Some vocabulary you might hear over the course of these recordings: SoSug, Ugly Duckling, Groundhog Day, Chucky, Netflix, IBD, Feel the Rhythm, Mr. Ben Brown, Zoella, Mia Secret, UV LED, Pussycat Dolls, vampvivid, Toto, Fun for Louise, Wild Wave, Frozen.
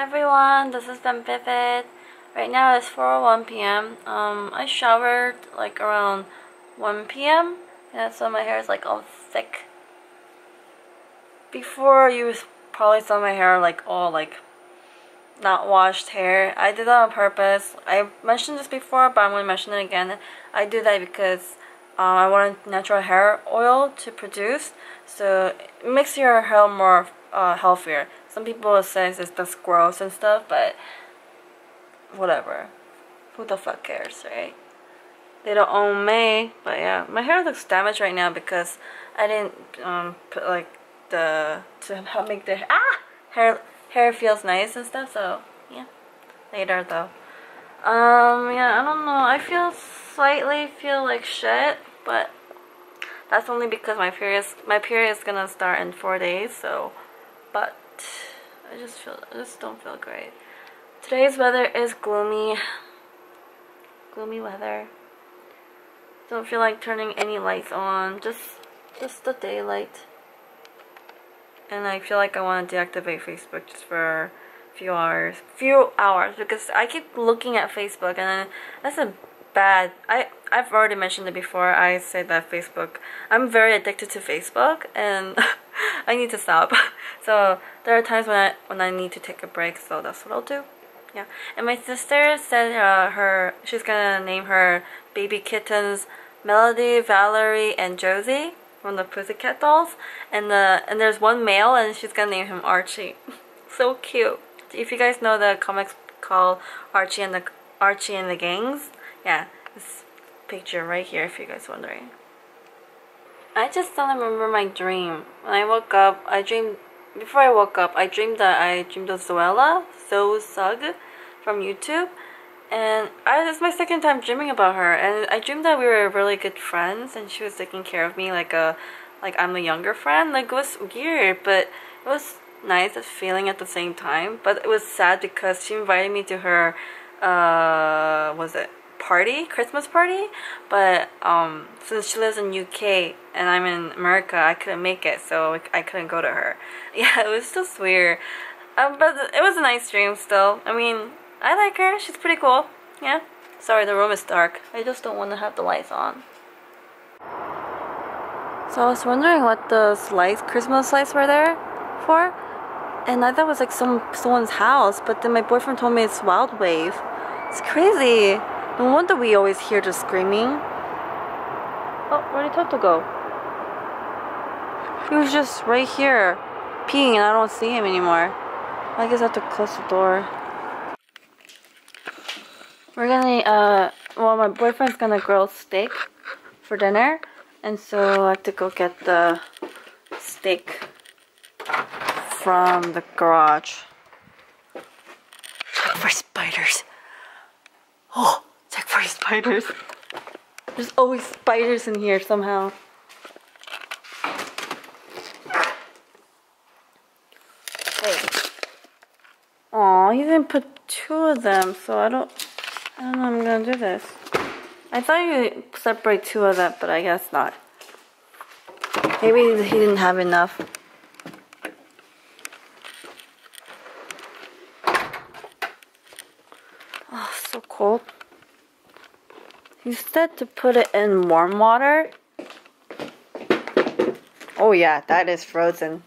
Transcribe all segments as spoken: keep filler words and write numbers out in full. Hi everyone, this is vampvivid. Right now it's four oh one p m Um, I showered like around one p m Yeah, so my hair is like all thick. Before you probably saw my hair like all like not washed hair. I did that on purpose. I mentioned this before, but I'm going to mention it again. I do that because uh, I wanted natural hair oil to produce, so it makes your hair more uh, healthier. Some people say it's just gross and stuff, but whatever. Who the fuck cares, right? They don't own me. But yeah, my hair looks damaged right now because I didn't um, put like the to help make the ah hair hair feels nice and stuff. So yeah, later though. Um, yeah, I don't know. I feel slightly feel like shit, but that's only because my period my period is gonna start in four days. So, but. I just feel I just don't feel great. Today's weather is gloomy. Gloomy weather. Don't feel like turning any lights on. Just just the daylight. And I feel like I want to deactivate Facebook just for a few hours. Few hours because I keep looking at Facebook, and that's a bad I I've already mentioned it before. I say that Facebook, I'm very addicted to Facebook, and I need to stop. So there are times when I when I need to take a break, so that's what I'll do. Yeah. And my sister said uh, her she's gonna name her baby kittens Melody, Valerie, and Josie from the Pussycat Dolls, and the and there's one male, and she's gonna name him Archie. So cute. If you guys know the comics called Archie and the Archie and the Gangs, yeah, this picture right here if you guys are wondering. I just don't remember my dream. When I woke up, I dreamed... Before I woke up, I dreamed that I dreamed of Zoella, SoSug, from YouTube. And I, it's my second time dreaming about her. And I dreamed that we were really good friends, and she was taking care of me like a... Like I'm the younger friend. Like, it was weird, but it was nice feeling at the same time. But it was sad because she invited me to her... Uh... Was it? Party, Christmas party, but um, since she lives in U K and I'm in America, I couldn't make it, so I couldn't go to her. Yeah, it was just weird, um, but it was a nice dream still. I mean, I like her, she's pretty cool. Yeah, sorry, the room is dark, I just don't want to have the lights on. So I was wondering what those lights, Christmas lights were there for, and I thought it was like some someone's house, but then my boyfriend told me it's Wild Wave. It's crazy. No wonder we always hear the screaming. Oh, where did Toto go? He was just right here, peeing, and I don't see him anymore. I guess I have to close the door. We're gonna, uh, well, my boyfriend's gonna grill steak for dinner, and so I have to go get the steak from the garage. Check for spiders. Oh! Check for spiders. There's always spiders in here somehow. Wait. Aw, he didn't put two of them, so I don't I don't know how I'm gonna do this. I thought you separate two of them, but I guess not. Maybe he didn't have enough. Oh, so cold. You said to put it in warm water. Oh yeah, that is Frozen.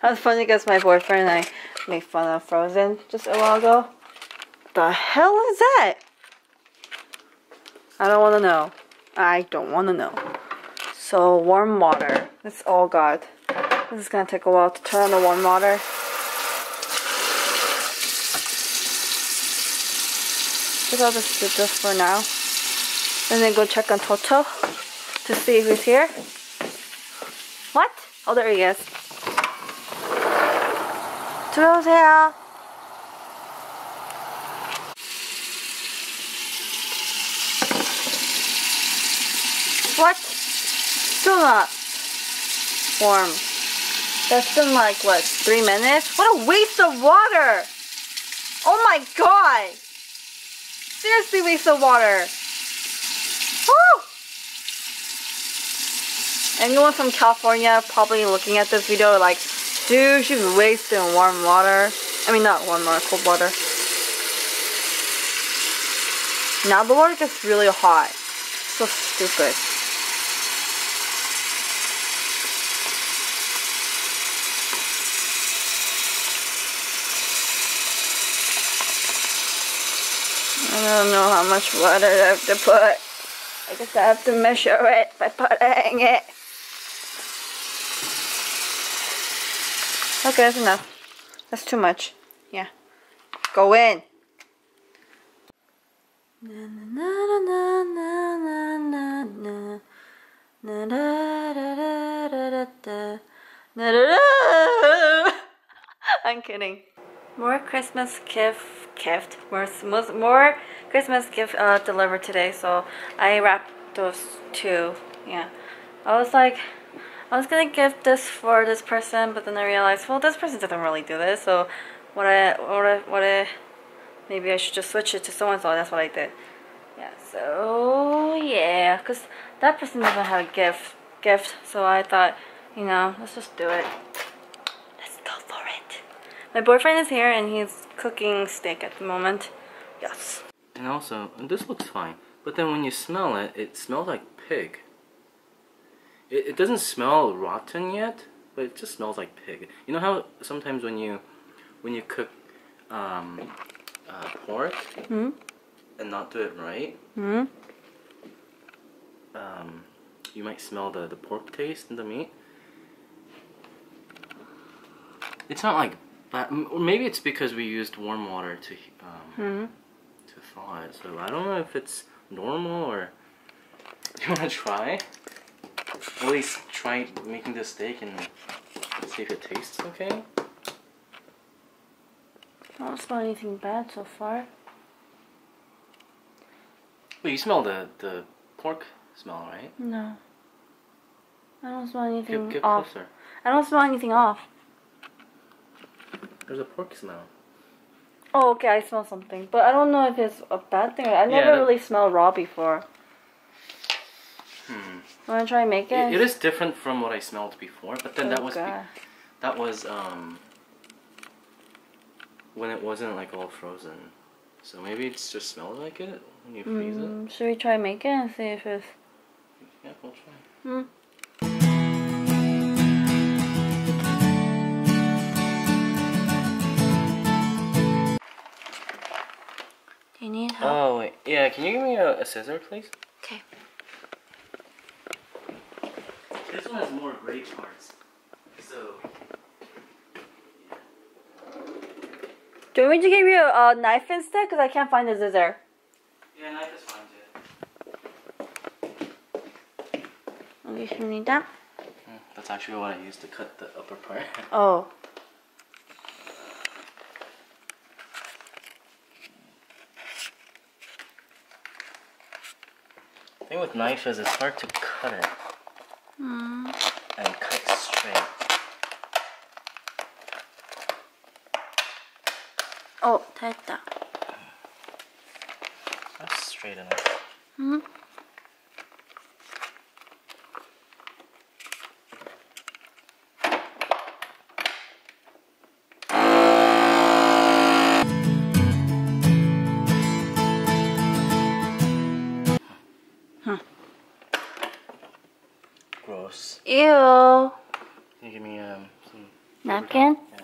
That was funny because my boyfriend and I made fun of Frozen just a while ago. The hell is that? I don't want to know. I don't want to know. So warm water. It's all God. This is gonna take a while to turn on the warm water. Guess I'll just do this for now. And then go check on Toto to see if he's here. What? Oh, there he is. Toto's here. What? Still not warm. That's been like, what, three minutes? What a waste of water! Oh my god! Seriously, waste of water! Woo! Anyone from California probably looking at this video like, dude, she's wasting warm water. I mean, not one more, cold water. Now the water gets really hot. So stupid. I don't know how much water I have to put. I guess I have to measure it by putting it. Okay, that's enough. That's too much. Yeah. Go in. I'm kidding. More Christmas gift, gift, more, more Christmas gift uh, delivered today. So I wrapped those two. Yeah, I was like, I was gonna give this for this person, but then I realized, well, this person doesn't really do this. So what I, what I, what I, maybe I should just switch it to so and so. That's what I did. Yeah. So yeah, cause that person doesn't have a gift, gift. So I thought, you know, let's just do it. My boyfriend is here and he's cooking steak at the moment. Yes. And also, this looks fine, but then when you smell it, it smells like pig. It, it doesn't smell rotten yet, but it just smells like pig. You know how sometimes when you when you cook um, uh, pork mm-hmm. and not do it right, mm-hmm. um, you might smell the, the pork taste in the meat? It's not like... But maybe it's because we used warm water to um, mm-hmm. to thaw it. So I don't know if it's normal or. You want to try? At least try making this steak and see if it tastes okay. I don't smell anything bad so far. Wait, you smell the the pork smell, right? No. I don't smell anything get, get off. Closer. I don't smell anything off. There's a pork smell. Oh, okay, I smell something. But I don't know if it's a bad thing. I yeah, never that... really smelled raw before. Hmm. Want to try and make it? it? It is different from what I smelled before, but then oh, that was... God. That was, um... when it wasn't, like, all frozen. So maybe it just smells like it when you freeze mm, it. Should we try and make it and see if it's... Yeah, we'll try. Mm. You need help? Oh, wait. Yeah, can you give me a, a scissor, please? Okay. This one has more gray parts. So... Do you want me to give you a, a knife instead? Because I can't find a scissor. Yeah, a knife is fine, too. Okay, should we need that? Mm, that's actually what I used to cut the upper part. Oh. The thing with knife is it's hard to cut it mm. and cut straight. Oh, 됐다. That's straight enough. Mm. Ew. Can you give me um, some napkin? Yeah.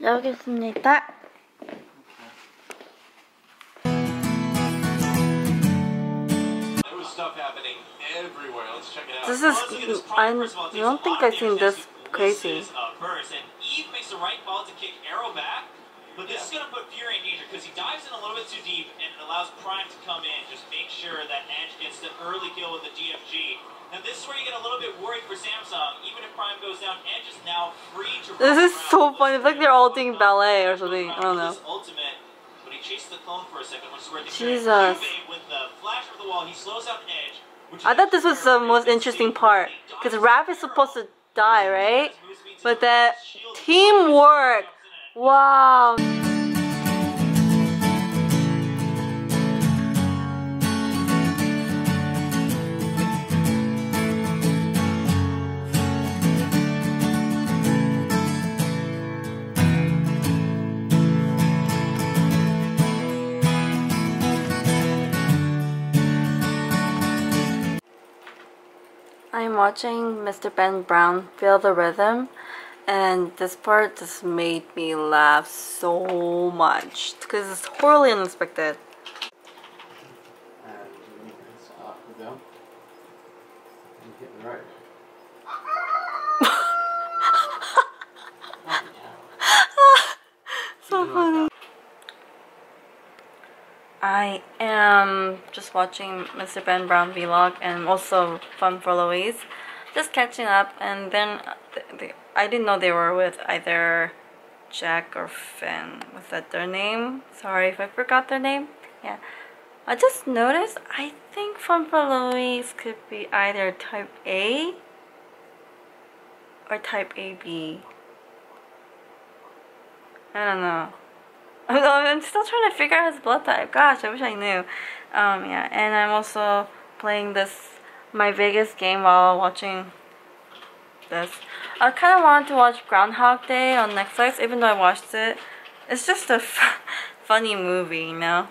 여기있습니다. This is. I don't think I've seen this. Crazy. Burst, and Eve makes the right ball to kick Arrow back, but this yeah. is going to put Fury in danger because he dives in a little bit too deep and it allows Prime to come in. Just make sure that Edge gets the early kill with the D F G. Now this is where you get a little bit worried for Samsung. Even if Prime goes down, Edge is now free to. This is so funny. It's like they're all doing ballet or something. I don't know. Ultimate, but he chases the clone for a second, which is where the Jesus. With the flash of the wall, he slows down Edge. Which I thought this was the most interesting part because Raph is supposed to die, right? But that teamwork, wow. I'm watching Mister Ben Brown, Feel the Rhythm, and this part just made me laugh so much because it's horribly unexpected. And you need to stop the dump and hit the road. So funny. I am just watching Mister Ben Brown vlog and also Fun for Louise, just catching up. And then they, I didn't know they were with either Jack or Finn. Was that their name? Sorry if I forgot their name. Yeah, I just noticed I think Fun for Louise could be either type A or type A B. I don't know. I'm still trying to figure out his blood type. Gosh, I wish I knew. Um, yeah, and I'm also playing this my Vegas game while watching this. I kind of wanted to watch Groundhog Day on Netflix, even though I watched it. It's just a f funny movie, you know.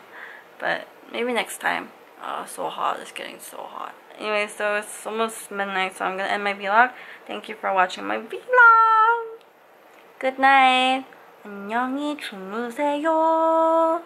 But maybe next time. Oh, so hot! It's getting so hot. Anyway, so it's almost midnight, so I'm gonna end my vlog. Thank you for watching my vlog. Good night. 안녕히 주무세요.